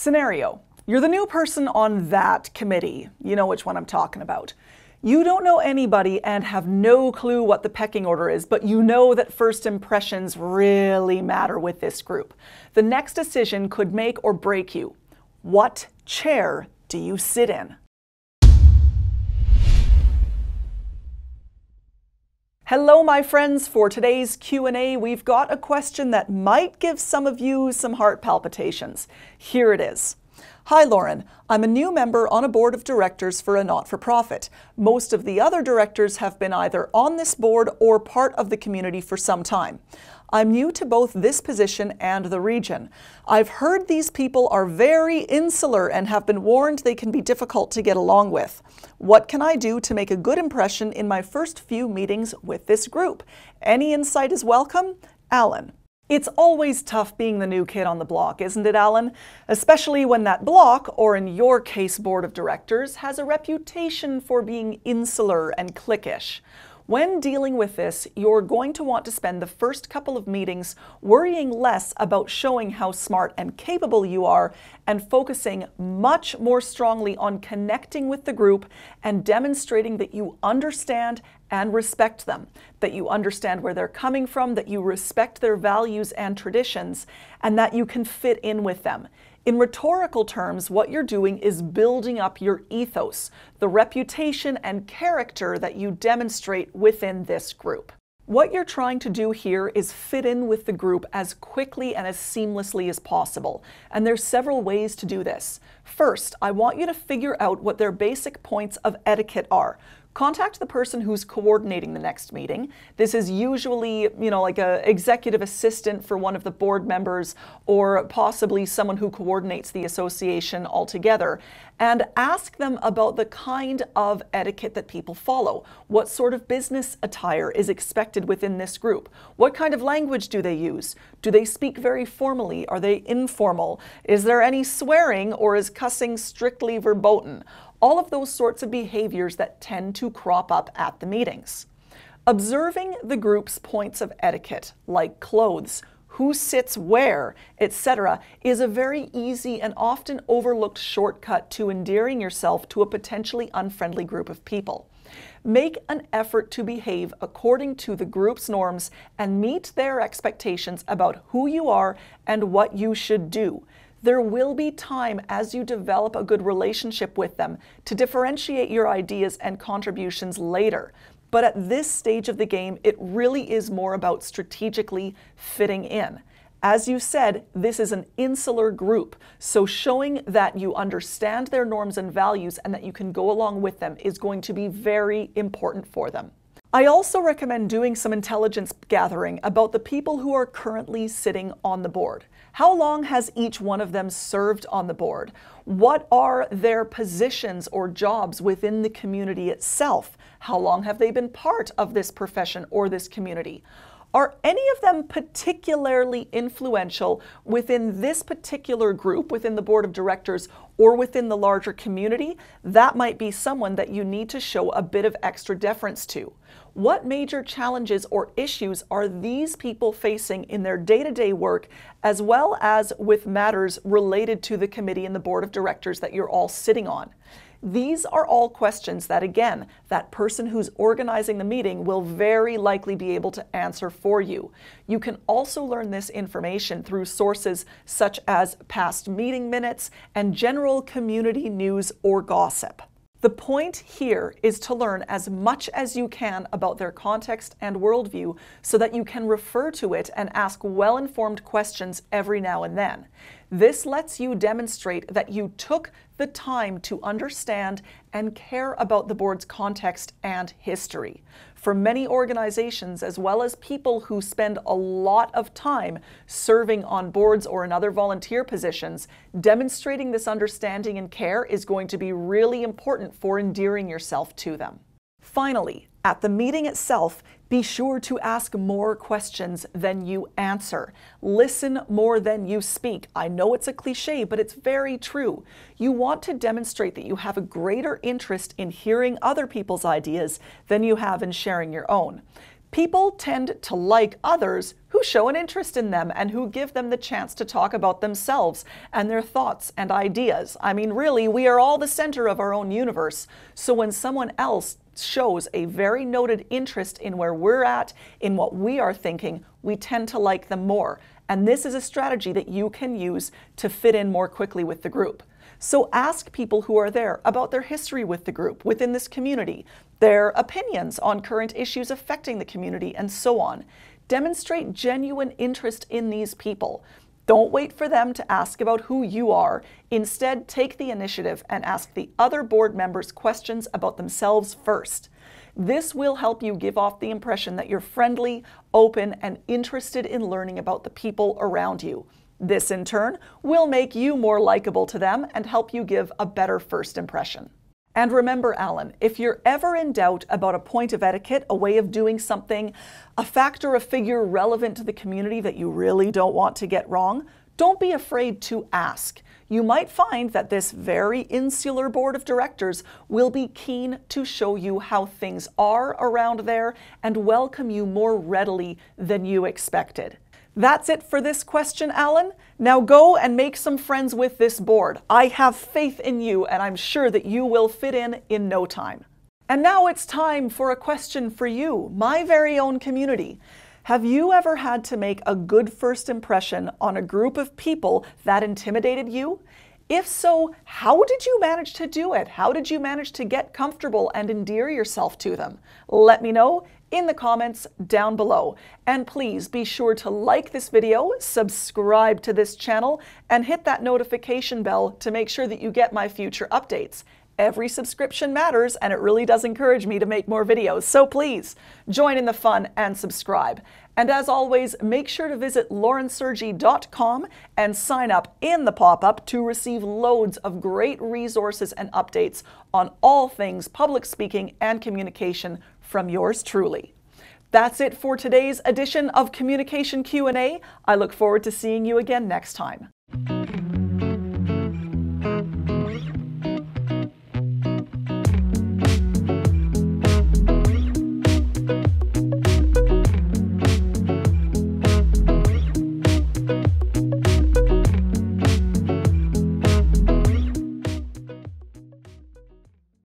Scenario: you're the new person on that committee. You know which one I'm talking about. You don't know anybody and have no clue what the pecking order is, but you know that first impressions really matter with this group. The next decision could make or break you. What chair do you sit in? Hello, my friends. For today's Q&A, we've got a question that might give some of you some heart palpitations. Here it is. Hi, Lauren. I'm a new member on a board of directors for a not-for-profit. Most of the other directors have been either on this board or part of the community for some time. I'm new to both this position and the region. I've heard these people are very insular and have been warned they can be difficult to get along with. What can I do to make a good impression in my first few meetings with this group? Any insight is welcome. Alan. It's always tough being the new kid on the block, isn't it, Alan? Especially when that block, or in your case, board of directors, has a reputation for being insular and cliquish. When dealing with this, you're going to want to spend the first couple of meetings worrying less about showing how smart and capable you are and focusing much more strongly on connecting with the group and demonstrating that you understand and respect them, that you understand where they're coming from, that you respect their values and traditions, and that you can fit in with them. In rhetorical terms, what you're doing is building up your ethos, the reputation and character that you demonstrate within this group. What you're trying to do here is fit in with the group as quickly and as seamlessly as possible. And there's several ways to do this. First, I want you to figure out what their basic points of etiquette are. Contact the person who's coordinating the next meeting. This is usually, like an executive assistant for one of the board members, or possibly someone who coordinates the association altogether, and ask them about the kind of etiquette that people follow. What sort of business attire is expected within this group? What kind of language do they use? Do they speak very formally? Are they informal? Is there any swearing, or is cussing strictly verboten? All of those sorts of behaviors that tend to crop up at the meetings. Observing the group's points of etiquette, like clothes, who sits where, etc., is a very easy and often overlooked shortcut to endearing yourself to a potentially unfriendly group of people. Make an effort to behave according to the group's norms and meet their expectations about who you are and what you should do. There will be time as you develop a good relationship with them to differentiate your ideas and contributions later. But at this stage of the game, it really is more about strategically fitting in. As you said, this is an insular group, so showing that you understand their norms and values and that you can go along with them is going to be very important for them. I also recommend doing some intelligence gathering about the people who are currently sitting on the board. How long has each one of them served on the board? What are their positions or jobs within the community itself? How long have they been part of this profession or this community? Are any of them particularly influential within this particular group, within the board of directors, or within the larger community? That might be someone that you need to show a bit of extra deference to. What major challenges or issues are these people facing in their day-to-day work, as well as with matters related to the committee and the board of directors that you're all sitting on? These are all questions that, again, that person who's organizing the meeting will very likely be able to answer for you. You can also learn this information through sources such as past meeting minutes and general community news or gossip. The point here is to learn as much as you can about their context and worldview so that you can refer to it and ask well-informed questions every now and then. This lets you demonstrate that you took the time to understand and care about the board's context and history. For many organizations, as well as people who spend a lot of time serving on boards or in other volunteer positions, demonstrating this understanding and care is going to be really important for endearing yourself to them. Finally, at the meeting itself, be sure to ask more questions than you answer. Listen more than you speak. I know it's a cliche, but it's very true. You want to demonstrate that you have a greater interest in hearing other people's ideas than you have in sharing your own. People tend to like others who show an interest in them and who give them the chance to talk about themselves and their thoughts and ideas. I mean, really, we are all the center of our own universe. So when someone else shows a very noted interest in where we're at, in what we are thinking, we tend to like them more. And this is a strategy that you can use to fit in more quickly with the group. So ask people who are there about their history with the group, within this community, their opinions on current issues affecting the community, and so on. Demonstrate genuine interest in these people. Don't wait for them to ask about who you are. Instead, take the initiative and ask the other board members questions about themselves first. This will help you give off the impression that you're friendly, open, and interested in learning about the people around you. This, in turn, will make you more likable to them and help you give a better first impression. And remember, Alan, if you're ever in doubt about a point of etiquette, a way of doing something, a fact or a figure relevant to the community that you really don't want to get wrong, don't be afraid to ask. You might find that this very insular board of directors will be keen to show you how things are around there and welcome you more readily than you expected. That's it for this question, Alan. Now go and make some friends with this board. I have faith in you, and I'm sure that you will fit in no time. And now it's time for a question for you, my very own community. Have you ever had to make a good first impression on a group of people that intimidated you? If so, how did you manage to do it? How did you manage to get comfortable and endear yourself to them? Let me know in the comments down below. And please be sure to like this video, subscribe to this channel, and hit that notification bell to make sure that you get my future updates. Every subscription matters, and it really does encourage me to make more videos. So please join in the fun and subscribe. And as always, make sure to visit laurensergy.com and sign up in the pop-up to receive loads of great resources and updates on all things public speaking and communication from yours truly. That's it for today's edition of Communication Q&A. I look forward to seeing you again next time.